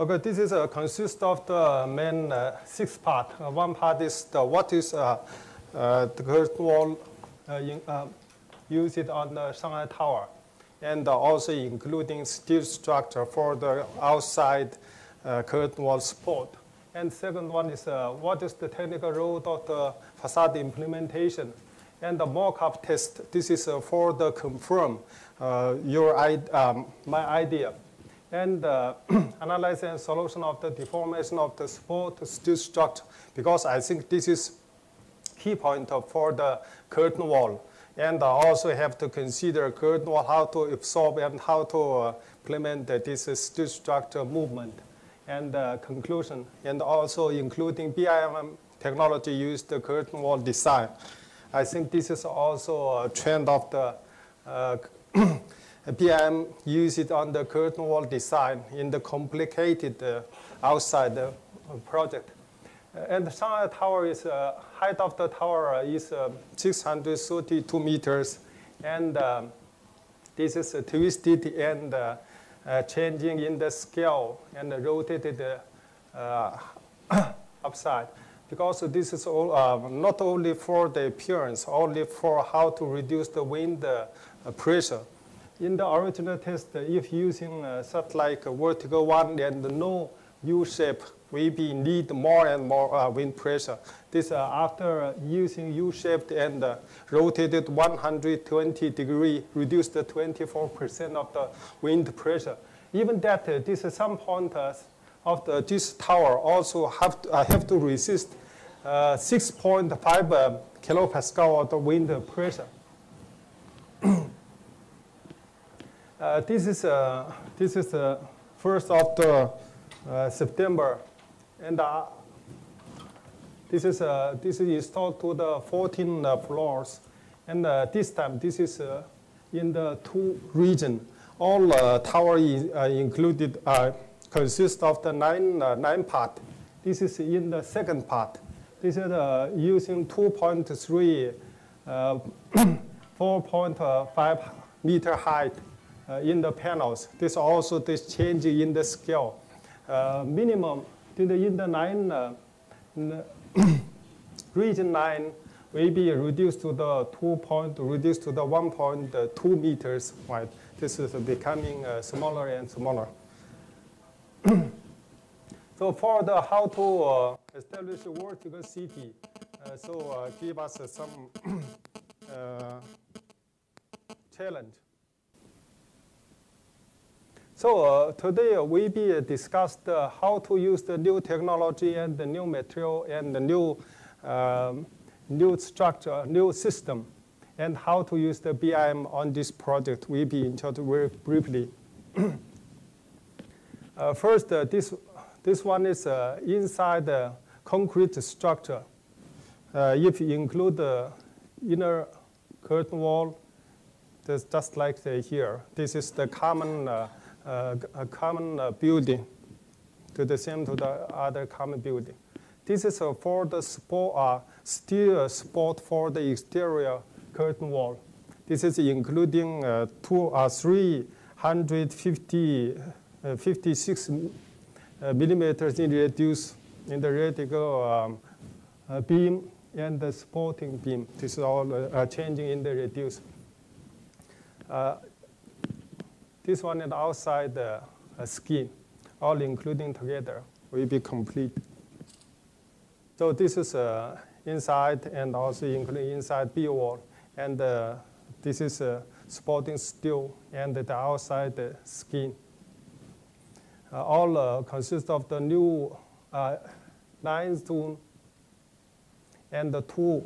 Okay, this is consists of the main six part. One part is the what is the curved wall used on the Shanghai Tower, and also including steel structure for the outside curved wall support. And second one is what is the technical role of the facade implementation, and the mock-up test. This is for the confirm my idea, and analyze and solution of the deformation of the support steel structure, because I think this is key point for the curtain wall. And also have to consider curtain wall, how to absorb and how to implement this steel structure movement. And conclusion, and also including BIM technology used the curtain wall design. I think this is also a trend of the BIM use it on the curtain wall design in the complicated outside project. And the Shanghai Tower is height of the tower is 632 meters, and this is twisted and changing in the scale and rotated upside. Because this is all, not only for the appearance, only for how to reduce the wind pressure. In the original test, if using such like a vertical one and no U shape, we need more and more wind pressure. This after using U shaped and rotated 120 degree, reduced 24% of the wind pressure. Even that, this is some point of the, this tower also have to resist 6.5 kilopascal of the wind pressure. This is the 1st of September, and this is installed to the 14 floors, and this time this is in the 2 region. All tower included. Consists of the 9 part. This is in the 2nd part. This is using 2.3, 4.5 meter height in the panels. This also this change in the scale. Minimum in the 9 region 9 will be reduced to the 1.2 meters wide. This is becoming smaller and smaller. So for the how to establish a vertical city, give us some challenge. So today we be discussed how to use the new technology and the new material and the new structure, new system, and how to use the BIM on this project. We be in charge very briefly. First, this one is inside the concrete structure. If you include the inner curtain wall, just like here. This is the common building, to the same to the other common building. This is for the support, steel support for the exterior curtain wall. This is including 356 millimeters in radius in the vertical beam and the supporting beam. This is all changing in the radius. This one and outside the skin, all including together, will be complete. So this is inside and also including inside B wall, and this is supporting steel and the outside skin. All consist of the new 9 stone and the 2.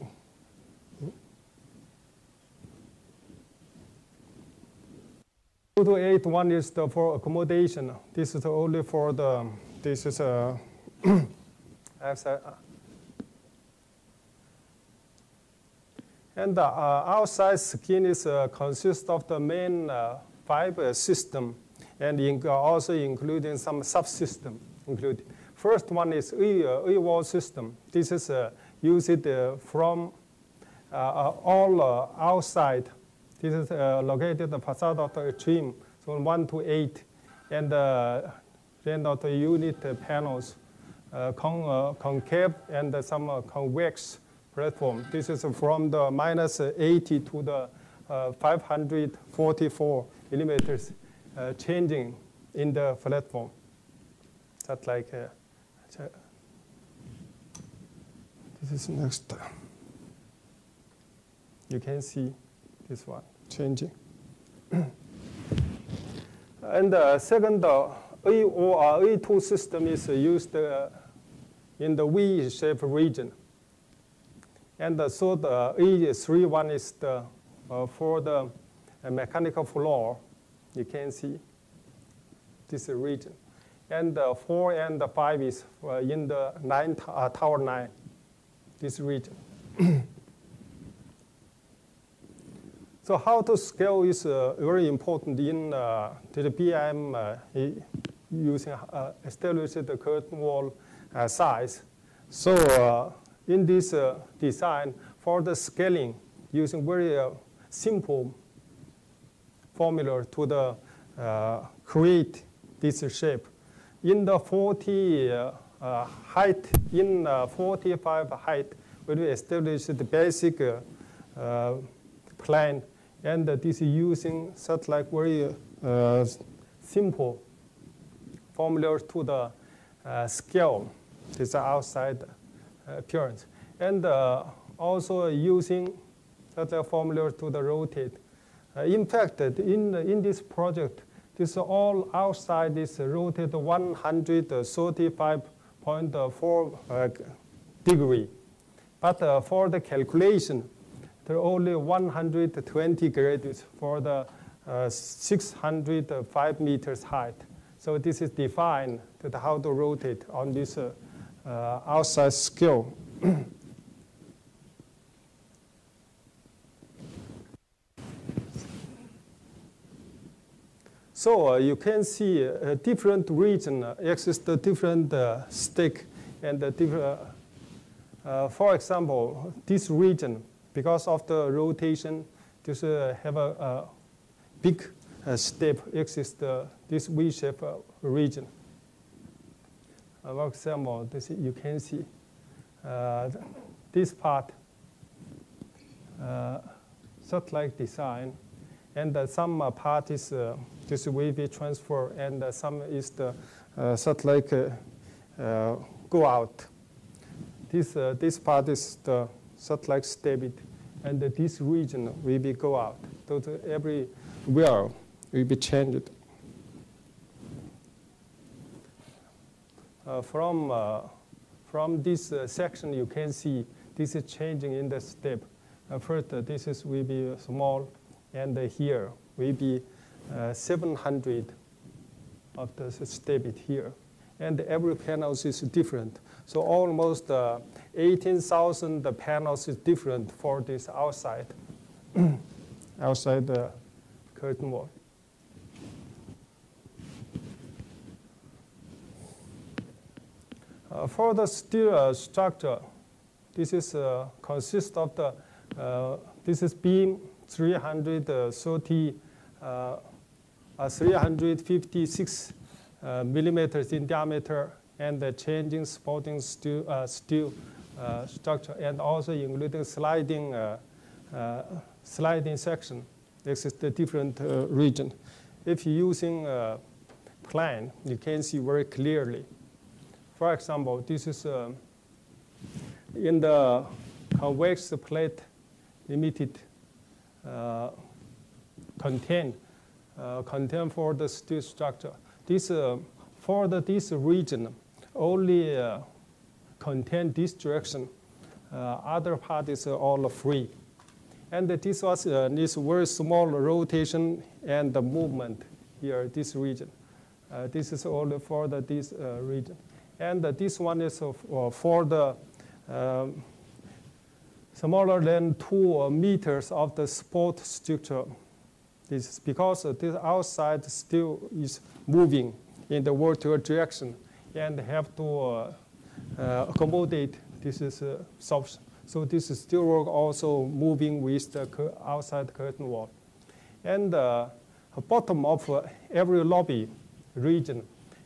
Two to 8. One is the for accommodation. This is only for the. This is a. And the outside skin is consists of the main fiber system, and also including some subsystem included. First one is A-wall system. This is used from all outside. This is located the facade of the trim, so 1 to 8. And then that you need panels, concave and some convex platform. This is from the -80 to the 544 millimeters changing in the platform. That's like this is next. You can see this one changing. And second, AOR A2 system is used in the V-shaped region. And so the A3 one is the for the mechanical floor. You can see this region. And 4 and 5 is in the Tower 9, this region. So how to scale is very important in the BIM using established the curtain wall size. So in this design, for the scaling, using very simple formula to the create this shape. In the 45 height, we establish the basic plan, and this is using such like very simple formula to the scale. This is outside appearance, and also using such a formula to the rotate. In fact, in this project, this all outside is rotated 135.4 degree. But for the calculation, there are only 120 degrees for the 605 meters height. So this is defined that how to rotate on this outside scale. So you can see different region exist different stake and different. For example, this region, because of the rotation, this have a big step exist this V-shaped region. For example, this you can see this part, satellite design. And some part is this wavy transfer, and some is the satellite go out. This part is the satellite static, and this region will be go out. So everywhere will be changed. From this section, you can see this is changing in the step. First, this is will be small. And here will be 700 of the stability here. And every panel is different. So almost 18,000 panels is different for this outside, outside the curtain wall. For the steel structure, this is consists of the, this is beam, 356 millimeters in diameter, and the changing supporting steel, structure, and also including sliding sliding section. This is the different region. If you're using a plan, you can see very clearly. For example, this is in the convex plate limited contain for the steel structure. This for the this region only contain this direction. Other part is all free, and this was this very small rotation and the movement here. This region, this is all for the this region, and this one is for the. Smaller than 2 meters of the support structure. This is because this outside steel is moving in the vertical direction and have to accommodate this is soft. So this is steel work also moving with the outside curtain wall. And bottom of every lobby region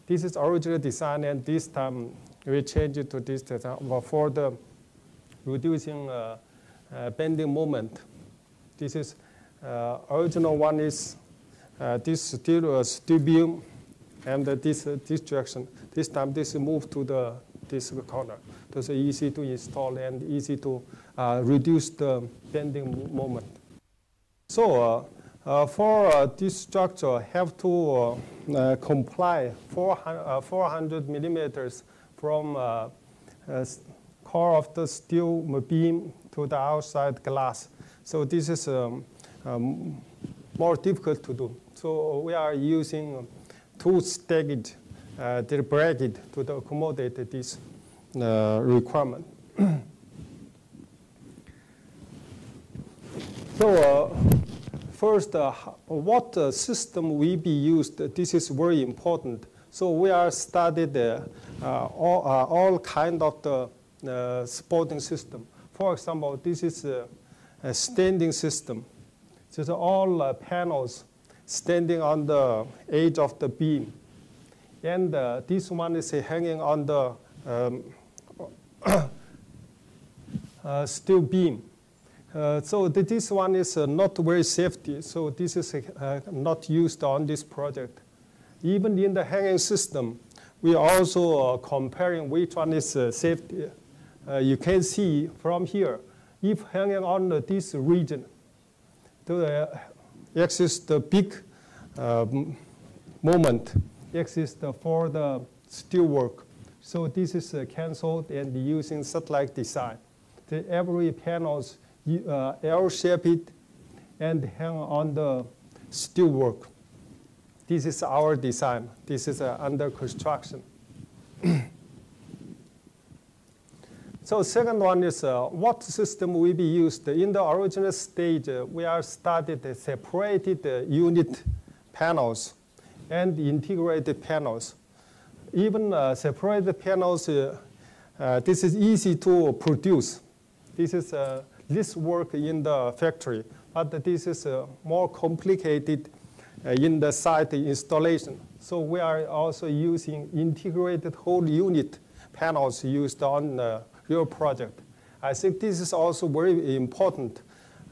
This is original design, and this time we change it to this design for the reducing bending moment. This is original one is this steel beam, and this direction. This time this move to this corner. This is easy to install and easy to reduce the bending moment. So. For this structure, have to comply 400 millimeters from core of the steel beam to the outside glass. So this is more difficult to do. So we are using two stacked bracket to accommodate this requirement. So. First, what system will be used, this is very important. So we are studied all kind of the supporting system. For example, this is a standing system. These are all panels standing on the edge of the beam. And this one is hanging on the steel beam. So this one is not very safety, so this is not used on this project. Even in the hanging system, we also comparing which one is safety. You can see from here, if hanging on this region, the X is the big moment, X is for the steel work. So this is canceled and using satellite design. Every panels. L-shape it and hang on the steel work. This is our design. This is under construction. So second one is what system will be used. In the original stage, we are studied separated unit panels and integrated panels. Even separated panels, this is easy to produce. This is this work in the factory, but this is more complicated in the site installation. So we are also using integrated whole unit panels used on your project. I think this is also very important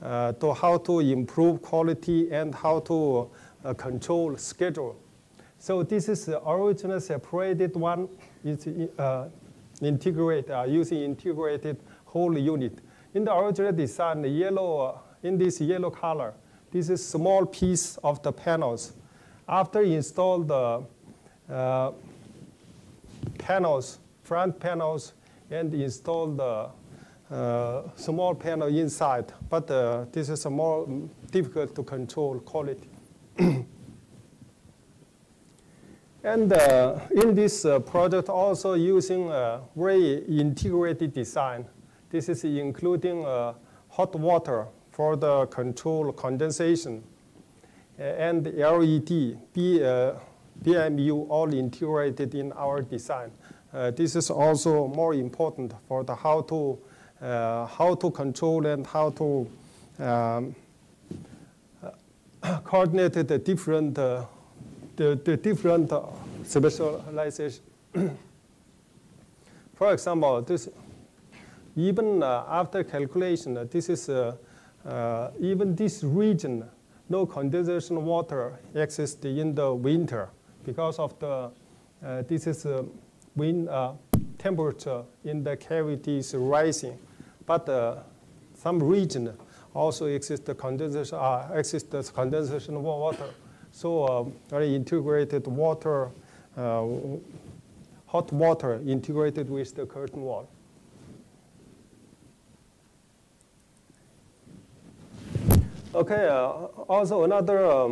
to how to improve quality and how to control schedule. So this is the original separated one. It's integrated, using integrated whole unit. In the original design, the yellow, in this yellow color, this is small piece of the panels. After install the panels, front panels, and install the small panel inside. But this is more difficult to control quality. And in this project, also using very integrated design. This is including hot water for the control condensation and LED, BMU, all integrated in our design. This is also more important for the how to control and how to coordinate the different specialization. For example, this. Even after calculation, this is even this region, no condensation water exists in the winter because of the this is wind temperature in the cavity is rising, but some region also exists condensation water. So very integrated water, hot water integrated with the curtain wall. Okay, also another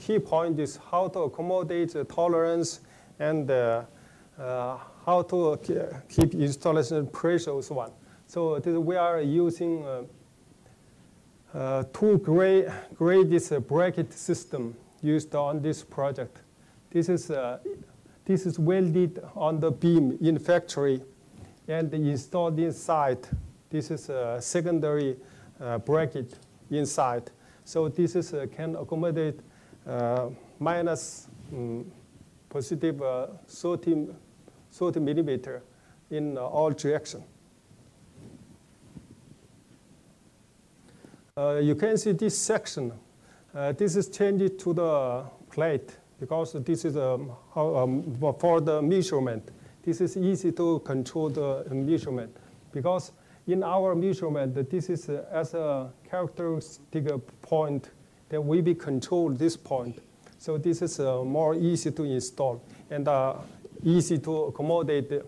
key point is how to accommodate the tolerance and how to keep installation pressures one. So this, we are using two grades bracket system used on this project. This is welded on the beam in factory and installed inside. This is a secondary bracket inside. So this is, can accommodate minus positive 30 millimeter in all directions. You can see this section. This is changed to the plate because this is for the measurement. This is easy to control the measurement because in our measurement, this is as a characteristic point that we be control this point. So this is more easy to install and easy to accommodate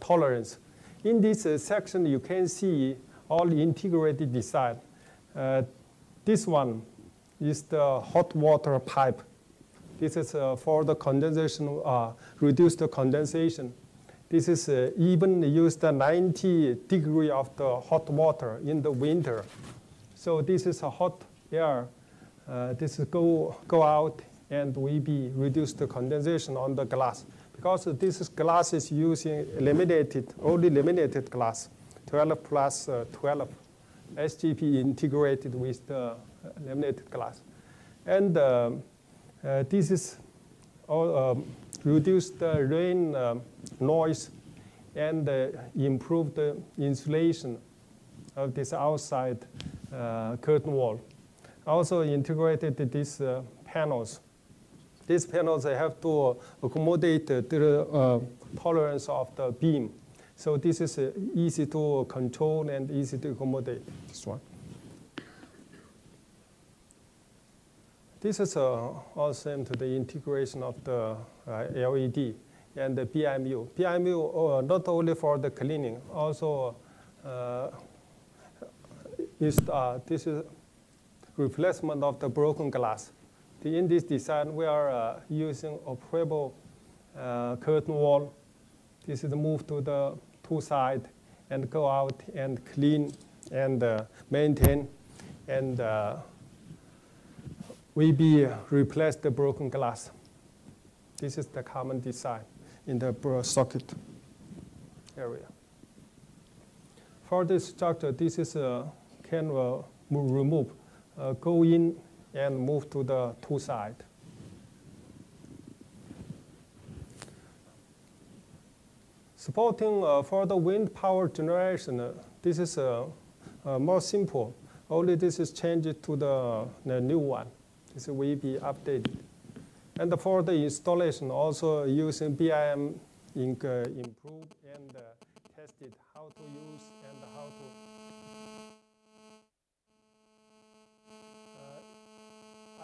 tolerance. In this section, you can see all integrated design. This one is the hot water pipe. This is for the condensation, reduce the condensation. This is even use the 90 degree of the hot water in the winter. So this is a hot air. This is go out and we be reduce the condensation on the glass because this is glass is using laminated, only laminated glass, 12 plus 12 SGP integrated with the laminated glass. And this is all, reduce the rain noise and improve the insulation of this outside curtain wall. Also integrated these panels. These panels have to accommodate the tolerance of the beam. So this is easy to control and easy to accommodate. This one. This is all same to the integration of the LED and the BIMU. BIMU not only for the cleaning, also this is replacement of the broken glass. In this design, we are using operable curtain wall. This is moved to the two sides and go out and clean and maintain and. We be replace the broken glass. This is the common design in the socket area. For this structure, this is can remove, go in and move to the two side. Supporting for the wind power generation, this is more simple. Only this is changed to the new one. This will be updated. And for the installation, also using BIM improved and tested how to use and how to.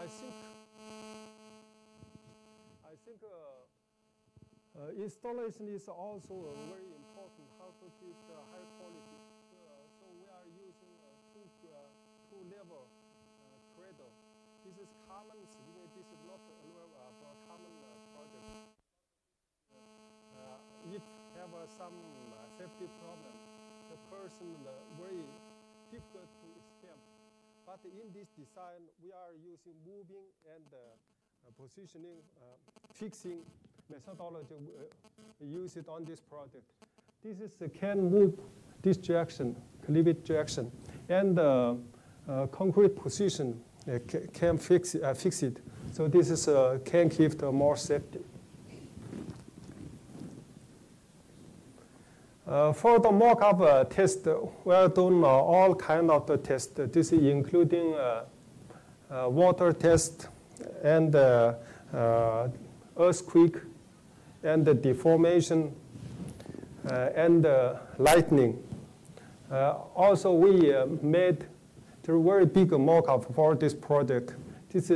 I think installation is also very important. How to keep the high quality. So we are using two level cradle. This is common. This is not for common project. If have some safety problem, the person very difficult to escape. But in this design, we are using moving and positioning, fixing methodology. Use it on this project. This is can move this direction, cleavage direction, and concrete position. Can fix it. So this is can give the more safety. For the mock-up test, we are doing all kind of the test. This is including water test and earthquake and the deformation and lightning. Also, we made a very big mock-up for this project. This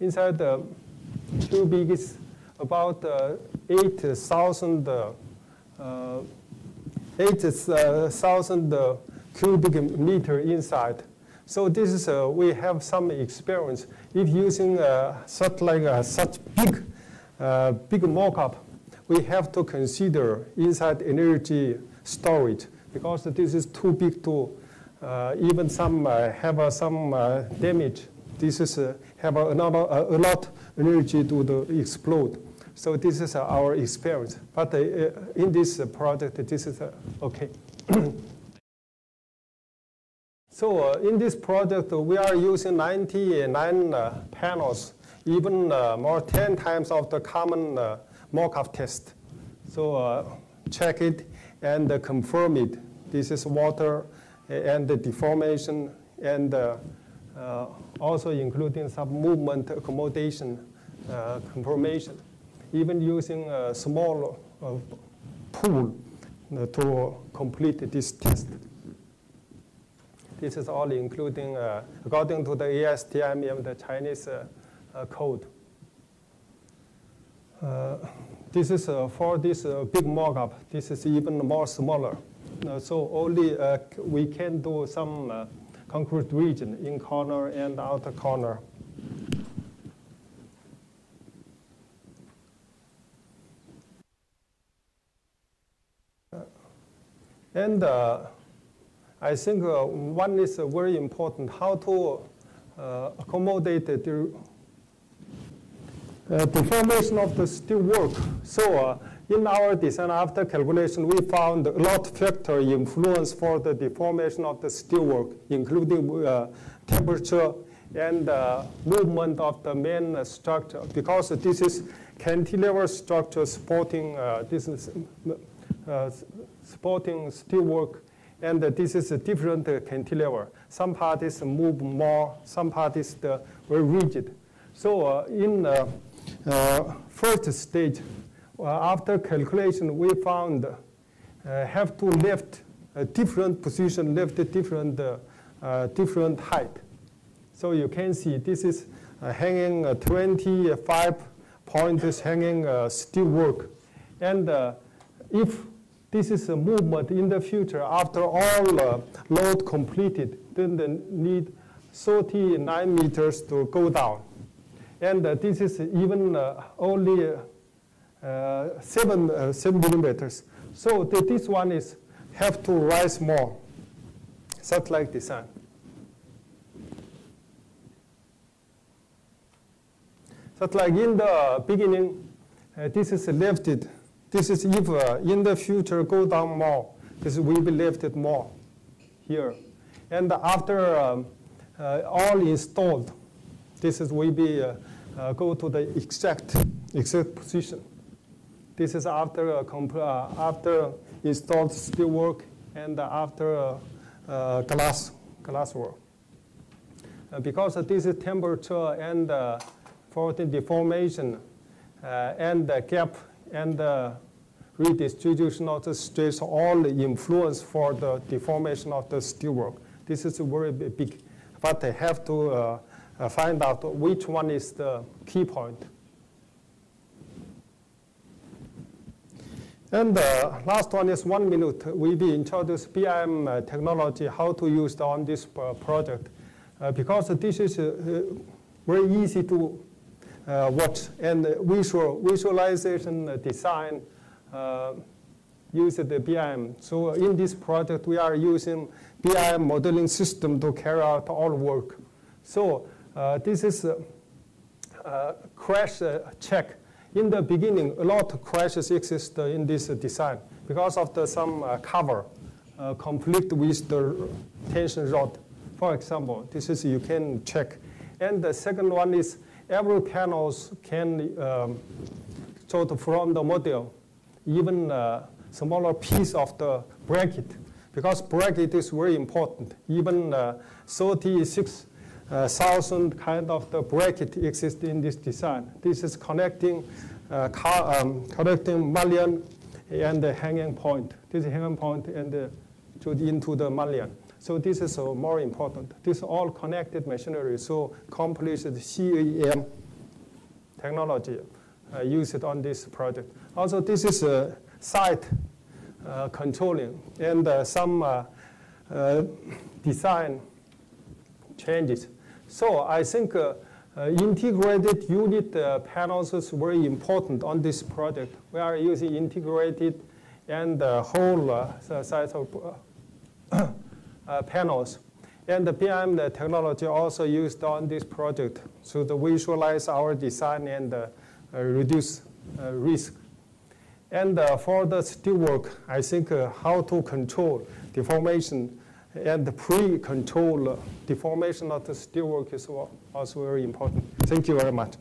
inside the cubic is about 8,000 cubic meter inside. So this is we have some experience. If using such big mock-up, we have to consider inside energy storage because this is too big to. Even some have some damage. This is have a lot energy to explode. So this is our experience. But in this project, this is okay. So in this project, we are using 99 panels even more 10 times of the common mock-up test. So check it and confirm it. This is water and the deformation and also including some movement accommodation confirmation. Even using a small pool to complete this test. This is all including according to the ASTM and the Chinese code. This is for this big mock-up. This is even more smaller. So only we can do some concrete region in corner and outer corner. And I think one is very important, how to accommodate the deformation of the steelwork. So in our design after calculation, we found a lot factor influence for the deformation of the steelwork, including temperature and movement of the main structure, because this is cantilever structure supporting this is, supporting steelwork, and this is a different cantilever. Some part is move more, some part is very rigid. So in first stage, after calculation, we found have to lift a different position, lift a different, different height. So you can see this is hanging 25 points hanging steelwork. And if this is a movement in the future. After all load completed, then they need 39 meters to go down. And this is even only 7 millimeters. So this one is have to rise more, such like design. Such like in the beginning, this is lifted. This is if in the future go down more, this will be lifted more here. And after all installed, this is will be go to the exact position. This is after after installed steelwork and after glass work. Because this is temperature and for the deformation and the gap and the redistribution of the stress all influence for the deformation of the steelwork. This is very big, but I have to find out which one is the key point. And the last one is 1 minute. We will introduce BIM technology, how to use it on this project. Because this is very easy to watch and visualization design use the BIM. So in this project, we are using BIM modeling system to carry out all work. So this is crash check. In the beginning, a lot of crashes exist in this design because of the, some cover conflict with the tension rod. For example, this is you can check. And the second one is every panels can sort of from the model, even a smaller piece of the bracket, because bracket is very important. Even 36,000 kind of the bracket exist in this design. This is connecting connecting mullion and the hanging point. This is hanging point and to into the mullion. So this is more important. This is all connected machinery, so complex CAM technology used on this project. Also, this is site controlling and some design changes. So I think integrated unit panels is very important on this project. We are using integrated and whole size of panels. And the BIM technology also used on this project so to visualize our design and reduce risk. And for the steelwork, I think how to control deformation and the pre-control deformation of the steelwork is also very important. Thank you very much.